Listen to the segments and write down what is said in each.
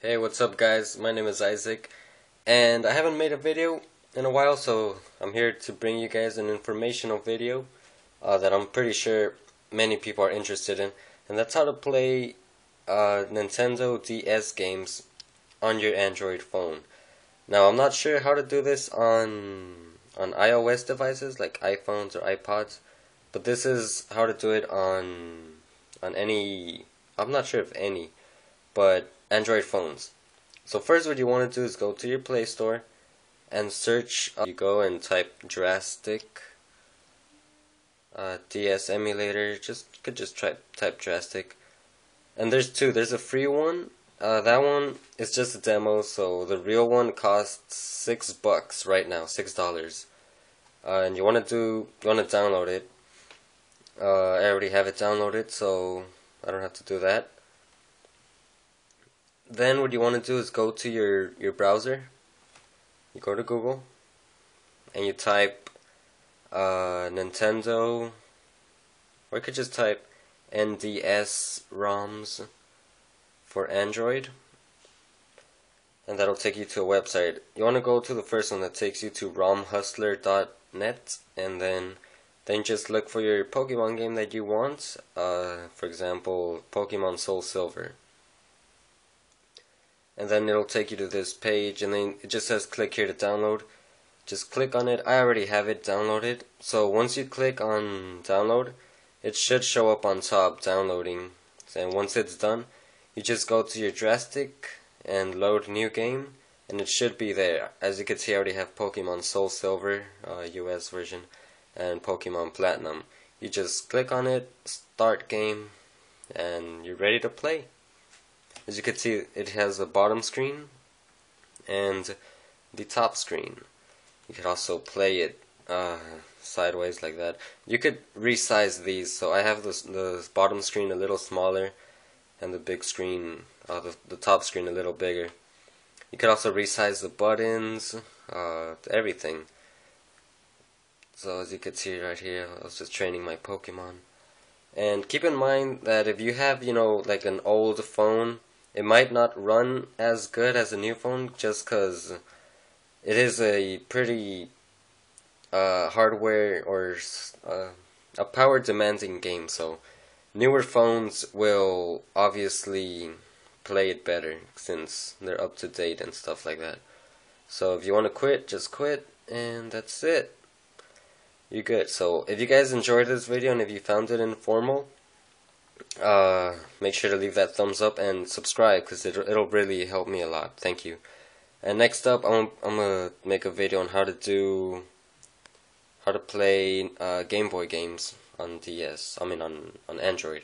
Hey, what's up guys? My name is Isaac and I haven't made a video in a while, so I'm here to bring you guys an informational video that I'm pretty sure many people are interested in, and that's how to play Nintendo DS games on your Android phone. Now I'm not sure how to do this on iOS devices like iPhones or iPods, but this is how to do it on any, I'm not sure if any, but Android phones. So first what you want to do is go to your Play Store and search, you go and type DraStic DS emulator. Just type DraStic, and there's two. There's a free one, that one is just a demo, so the real one costs $6 right now, $6, and you want to download it. I already have it downloaded, so I don't have to do that. Then what you want to do is go to your browser, you go to Google and you type Nintendo, or you could just type NDS ROMs for Android, and that'll take you to a website. You want to go to the first one that takes you to RomHustler.net, and then just look for your Pokemon game that you want, for example Pokémon SoulSilver. And then it'll take you to this page, and then it just says click here to download. Just click on it. I already have it downloaded, so once you click on download, it should show up on top downloading, and once it's done you just go to your DraStic and load new game, and it should be there. As you can see, I already have Pokemon SoulSilver US version and Pokemon Platinum. You just click on it, start game, and you're ready to play. As you can see, it has a bottom screen and the top screen. You could also play it sideways like that. You could resize these, so I have the bottom screen a little smaller and the big screen, the top screen a little bigger. You could also resize the buttons, everything. So as you can see right here, I was just training my Pokemon. And keep in mind that if you have, you know, like an old phone, it might not run as good as a new phone, just because it is a pretty hardware or a power demanding game, so newer phones will obviously play it better since they're up to date and stuff like that. So if you want to quit, just quit, and that's it. You're good. So if you guys enjoyed this video and if you found it informal, make sure to leave that thumbs up and subscribe, because it'll really help me a lot. Thank you. And next up, I'm gonna make a video on how to play Game Boy games on DS. I mean on Android.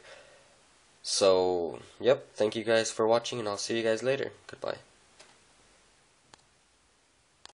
So yep. Thank you guys for watching, and I'll see you guys later. Goodbye.